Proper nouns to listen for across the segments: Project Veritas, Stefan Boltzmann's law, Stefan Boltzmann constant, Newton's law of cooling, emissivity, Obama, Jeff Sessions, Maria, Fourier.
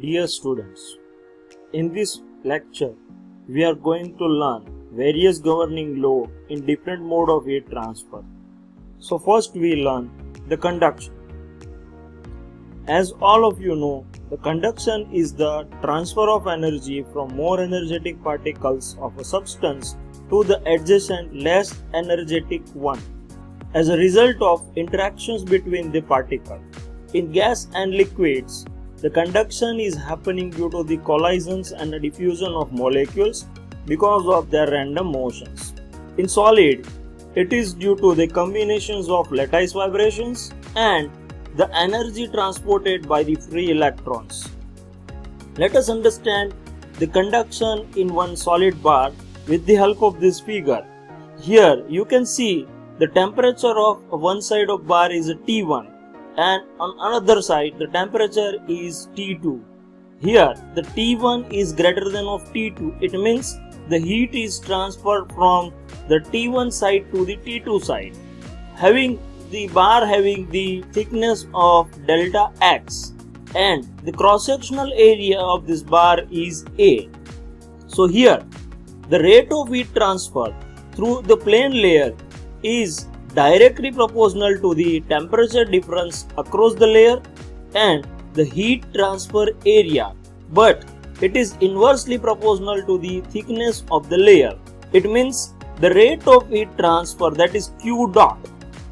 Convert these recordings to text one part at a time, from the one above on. Dear students, in this lecture, we are going to learn various governing law in different mode of heat transfer. So first we learn the conduction. As all of you know, the conduction is the transfer of energy from more energetic particles of a substance to the adjacent less energetic one as a result of interactions between the particles. In gas and liquids, the conduction is happening due to the collisions and the diffusion of molecules because of their random motions. In solid, it is due to the combinations of lattice vibrations and the energy transported by the free electrons. Let us understand the conduction in one solid bar with the help of this figure. Here you can see the temperature of one side of bar is T1. And on another side the temperature is T2. Here the T1 is greater than of T2. It means the heat is transferred from the T1 side to the T2 side. Having the bar having the thickness of delta x and the cross-sectional area of this bar is A. So here the rate of heat transfer through the plane layer is directly proportional to the temperature difference across the layer and the heat transfer area, but it is inversely proportional to the thickness of the layer. It means the rate of heat transfer, that is Q dot,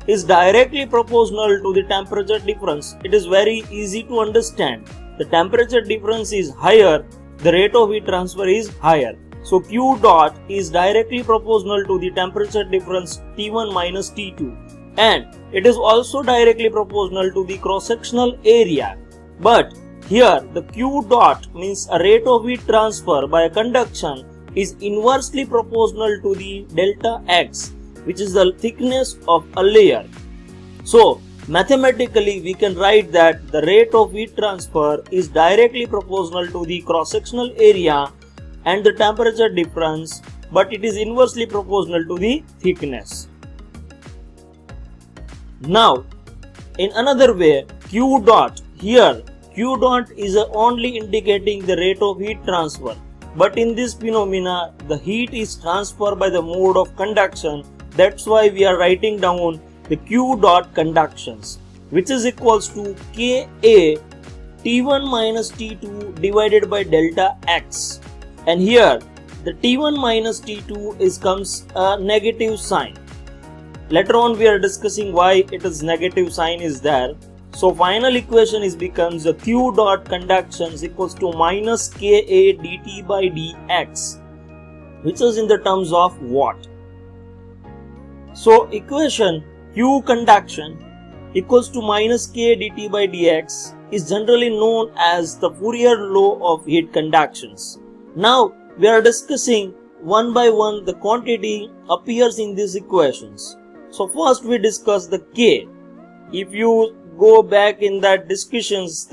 is directly proportional to the temperature difference. It is very easy to understand. The temperature difference is higher, the rate of heat transfer is higher. So Q dot is directly proportional to the temperature difference T1 minus T2, and it is also directly proportional to the cross-sectional area. But here the Q dot means a rate of heat transfer by a conduction is inversely proportional to the delta x, which is the thickness of a layer. So mathematically we can write that the rate of heat transfer is directly proportional to the cross-sectional area and the temperature difference, but it is inversely proportional to the thickness. Now in another way, Q dot, here Q dot is only indicating the rate of heat transfer, but in this phenomena the heat is transferred by the mode of conduction. That's why we are writing down the Q dot conductions, which is equals to Ka T1 minus T2 divided by delta x. And here the T1 minus T2 comes a negative sign. Later on we are discussing why it is negative sign is there. So final equation becomes the Q dot conduction equals to minus Ka dt by dx, which is in the terms of watt. So equation Q conduction equals to minus K dt by dx is generally known as the Fourier law of heat conductions. Now we are discussing one by one the quantity appears in these equations. So first we discuss the K. If you go back in that discussions,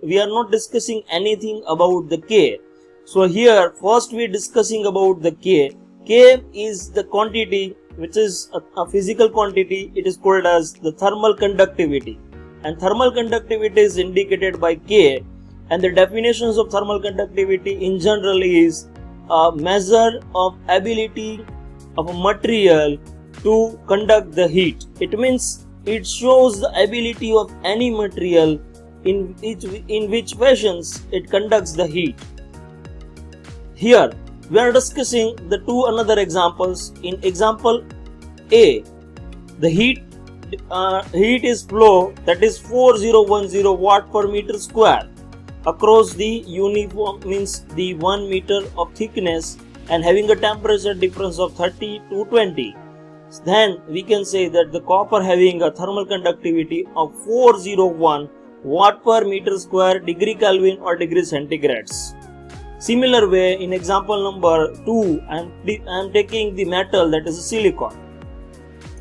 we are not discussing anything about the K. So here first we are discussing about the K. K is the quantity which is a physical quantity. It is called as the thermal conductivity, and thermal conductivity is indicated by K. And the definitions of thermal conductivity in general is a measure of ability of a material to conduct the heat. It means it shows the ability of any material in which fashions it conducts the heat. Here we are discussing the another examples. In example A, the heat is flow, that is 4010 watt per meter square across the uniform, means the 1 meter of thickness, and having a temperature difference of 30 to 20. Then we can say that the copper having a thermal conductivity of 401 watt per meter square degree Kelvin or degree centigrades. Similar way, in example number 2, I am taking the metal, that is silicon.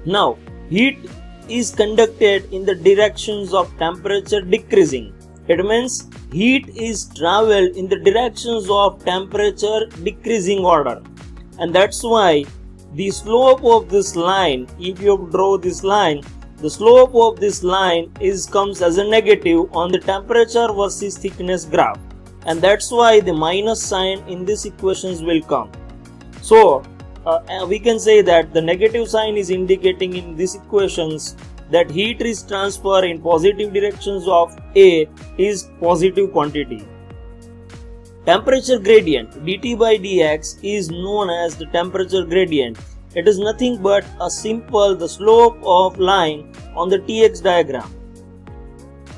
Now heat is conducted in the directions of temperature decreasing. It means heat is traveled in the directions of temperature decreasing order, and that's why the slope of this line, if you draw this line, The slope of this line comes as a negative on the temperature versus thickness graph, and that's why the minus sign in these equations will come. So we can say that the negative sign is indicating in these equations that heat is transfer in positive directions of A is positive quantity. Temperature gradient dT by dx is known as the temperature gradient. It is nothing but the slope of line on the Tx diagram.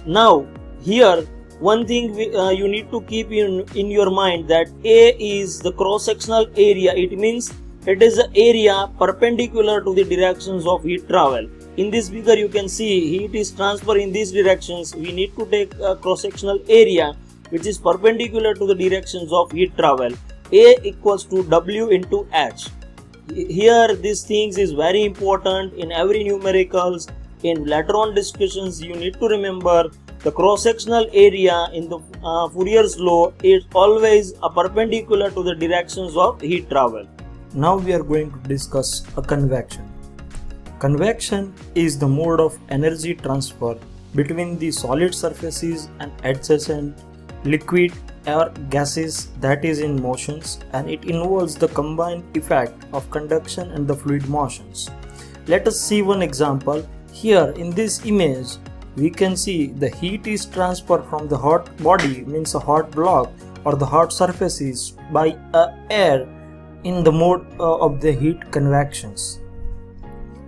Now here one thing you need to keep in your mind that A is the cross-sectional area. It means it is the area perpendicular to the directions of heat travel. In this figure you can see heat is transferred in these directions. We need to take a cross-sectional area which is perpendicular to the directions of heat travel. A equals to W into H. Here these things is very important in every numericals. In later on discussions you need to remember the cross-sectional area in the Fourier's law is always perpendicular to the directions of heat travel. Now we are going to discuss a convection. Convection is the mode of energy transfer between the solid surfaces and adjacent liquid or gases that is in motions, and it involves the combined effect of conduction and the fluid motions. Let us see one example. Here in this image we can see the heat is transferred from the hot body, means a hot block or the hot surfaces, by air in the mode of the heat convections.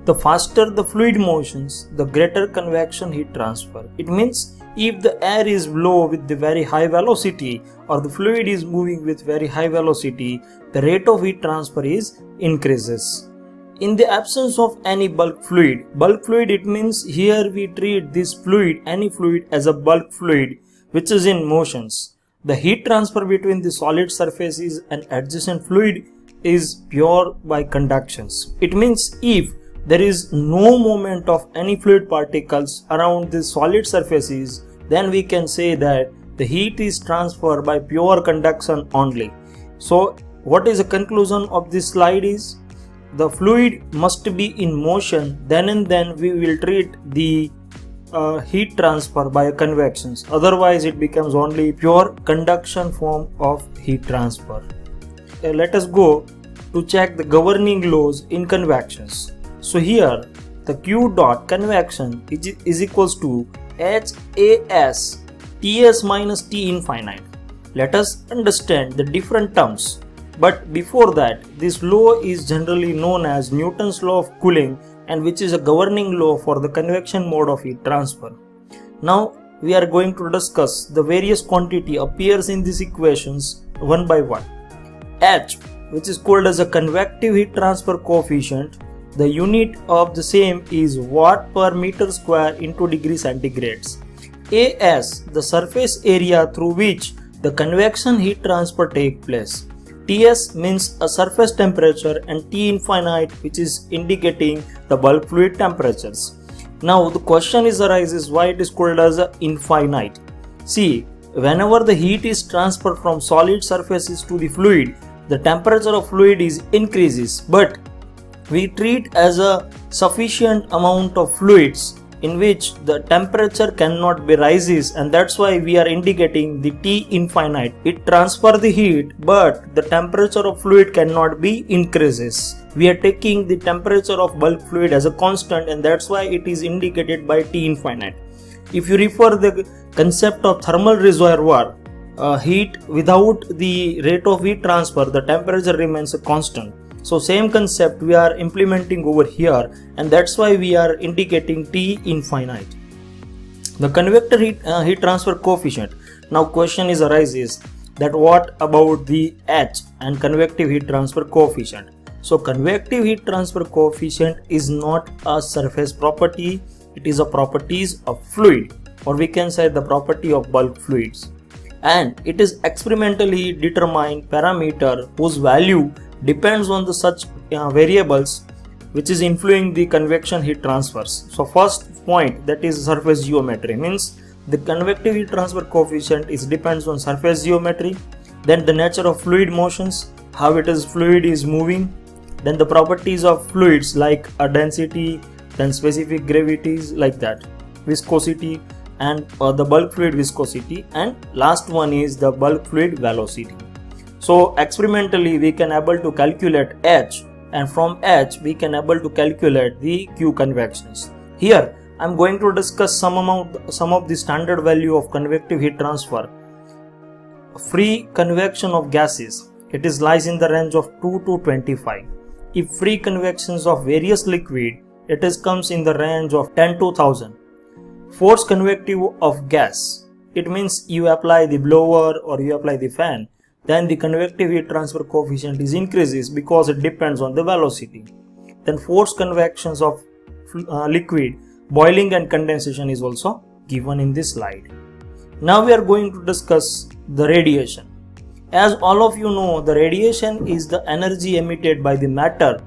The faster the fluid motions, the greater convection heat transfer. It means if the air is low with the very high velocity or the fluid is moving with very high velocity, the rate of heat transfer increases. In the absence of any bulk fluid, it means here we treat this fluid, any fluid, as a bulk fluid which is in motions. The heat transfer between the solid surfaces and adjacent fluid is pure by conductions. It means if there is no movement of any fluid particles around the solid surfaces, then we can say that the heat is transferred by pure conduction only. So what is the conclusion of this slide is, the fluid must be in motion, then and then we will treat the heat transfer by convections, otherwise it becomes only pure conduction form of heat transfer. Let us go to check the governing laws in convections. So here the Q dot convection is equals to HAS TS minus T infinite. Let us understand the different terms. But before that, this law is generally known as Newton's law of cooling, and which is a governing law for the convection mode of heat transfer. Now we are going to discuss the various quantity appears in these equations one by one. H, which is called as a convective heat transfer coefficient. The unit of the same is watt per meter square into degree centigrades. AS, the surface area through which the convection heat transfer takes place. TS means a surface temperature, and T infinite, which is indicating the bulk fluid temperatures. Now the question arises why it is called as a infinite. See, whenever the heat is transferred from solid surfaces to the fluid, the temperature of fluid increases, but we treat as a sufficient amount of fluids in which the temperature cannot be rises, and that's why we are indicating the T infinite. It transfers the heat, but the temperature of fluid cannot be increases. We are taking the temperature of bulk fluid as a constant, and that's why it is indicated by T infinite. If you refer the concept of thermal reservoir, heat without the rate of heat transfer, the temperature remains a constant. So same concept we are implementing over here, and that's why we are indicating T infinite. The convective heat transfer coefficient. Now question arises that what about the H and convective heat transfer coefficient. So convective heat transfer coefficient is not a surface property, it is a properties of fluid, or we can say the property of bulk fluids. And it is experimentally determined parameter whose value depends on the such variables which is influencing the convection heat transfers. So first point, that is surface geometry, means the convective heat transfer coefficient depends on surface geometry, then the nature of fluid motions, how it is fluid is moving, then the properties of fluids like density, then specific gravities, like that, viscosity, and the bulk fluid viscosity, and last one is the bulk fluid velocity. So experimentally we can able to calculate H, and from H we can able to calculate the Q convections. Here I am going to discuss some of the standard value of convective heat transfer. Free convection of gases, it is lies in the range of 2 to 25. If free convections of various liquid, it is comes in the range of 10 to 1000. Force convective of gas, it means you apply the blower or you apply the fan, then the convective heat transfer coefficient is increases because it depends on the velocity. Then force convections of liquid, boiling and condensation is also given in this slide. Now we are going to discuss the radiation. As all of you know, the radiation is the energy emitted by the matter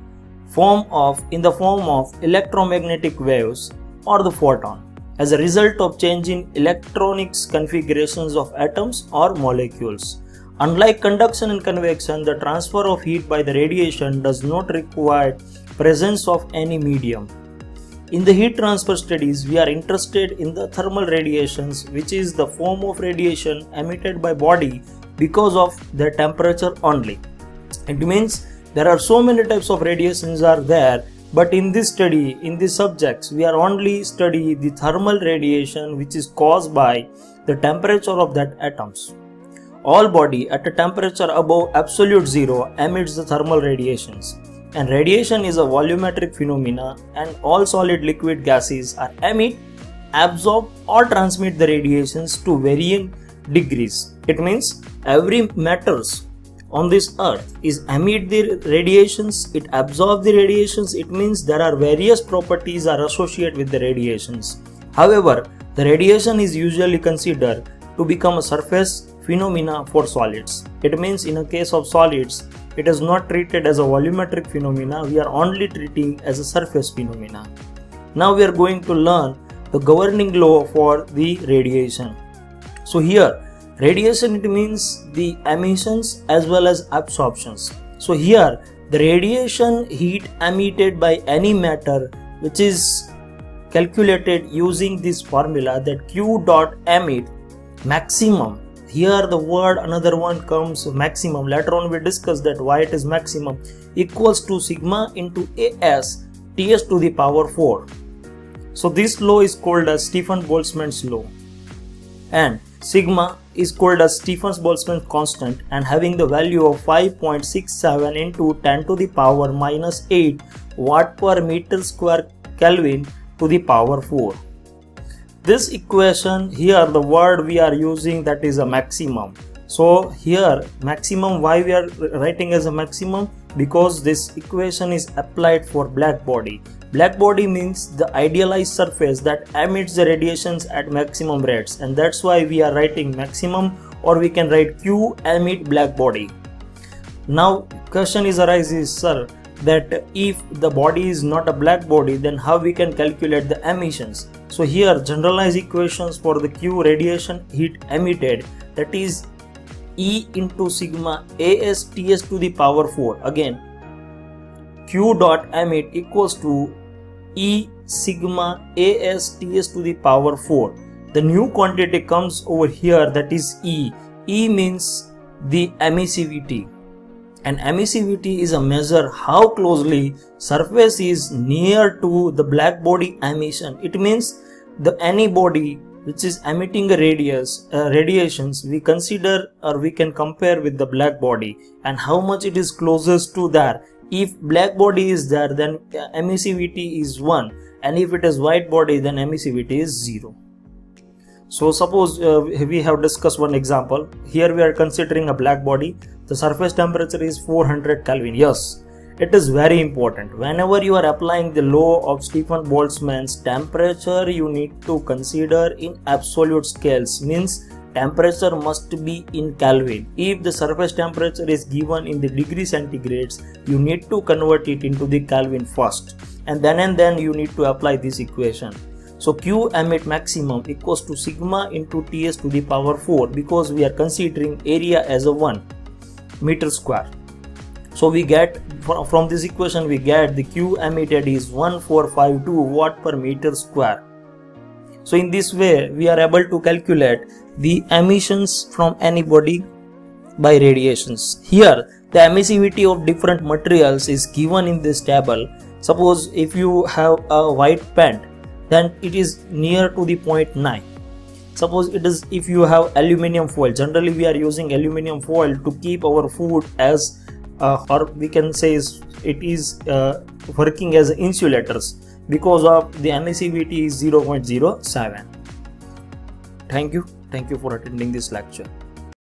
in the form of electromagnetic waves or the photon, as a result of change in electronics configurations of atoms or molecules. Unlike conduction and convection, the transfer of heat by the radiation does not require presence of any medium. In the heat transfer studies, we are interested in the thermal radiations, which is the form of radiation emitted by body because of their temperature only. It means there are so many types of radiations are there, but in this study, in these subjects, we are only study the thermal radiation which is caused by the temperature of that atoms. All body at a temperature above absolute zero emits the thermal radiations. And radiation is a volumetric phenomena, and all solid, liquid, gases are emit, absorb or transmit the radiations to varying degrees. It means every matters on this earth is emit the radiations, it absorbs the radiations. It means there are various properties are associated with the radiations. However, the radiation is usually considered to become a surface phenomena for solids. It means in a case of solids, it is not treated as a volumetric phenomena, we are only treating as a surface phenomena. Now we are going to learn the governing law for the radiation. So here radiation, it means the emissions as well as absorptions. So here the radiation heat emitted by any matter, which is calculated using this formula, that Q dot emit maximum. Here the word another one comes maximum, later on we discuss that why it is maximum, equals to sigma into As Ts to the power 4. So this law is called as Stefan Boltzmann's law, and sigma is called as Stefan Boltzmann constant, and having the value of 5.67 into 10 to the power minus 8 watt per meter square Kelvin to the power 4. This equation, here the word we are using, that is a maximum. So here maximum, why we are writing as a maximum, because this equation is applied for black body. Black body means the idealized surface that emits the radiations at maximum rates, and that's why we are writing maximum, or we can write Q emit black body. Now question is arises, sir, that if the body is not a black body, then how we can calculate the emissions? So here generalized equations for the Q radiation heat emitted, that is E into sigma As Ts to the power 4. Again Q dot emit equals to E sigma As Ts to the power 4. The new quantity comes over here, that is E. E means the emissivity. And emissivity is a measure how closely surface is near to the black body emission. It means the any body which is emitting radiations, we consider or we can compare with the black body, and how much it is closest to that. If black body is there, then emissivity is 1, and if it is white body, then emissivity is 0. So suppose we have discussed one example. Here we are considering a black body. The surface temperature is 400 Kelvin. Yes, it is very important. Whenever you are applying the law of Stefan Boltzmann's temperature, you need to consider in absolute scales. Means temperature must be in Kelvin. If the surface temperature is given in the degree centigrades, you need to convert it into the Kelvin first. And then you need to apply this equation. So Q emit maximum equals to sigma into Ts to the power 4, because we are considering area as a 1 meter square. So we get from this equation we get the Q emitted is 1452 watt per meter square. So in this way we are able to calculate the emissions from any body by radiations. Here the emissivity of different materials is given in this table. Suppose if you have a white paint, then it is near to the 0.9. Suppose it is if you have aluminium foil. Generally we are using aluminium foil to keep our food as or we can say it is working as insulators, because of the emissivity is 0.07. Thank you for attending this lecture.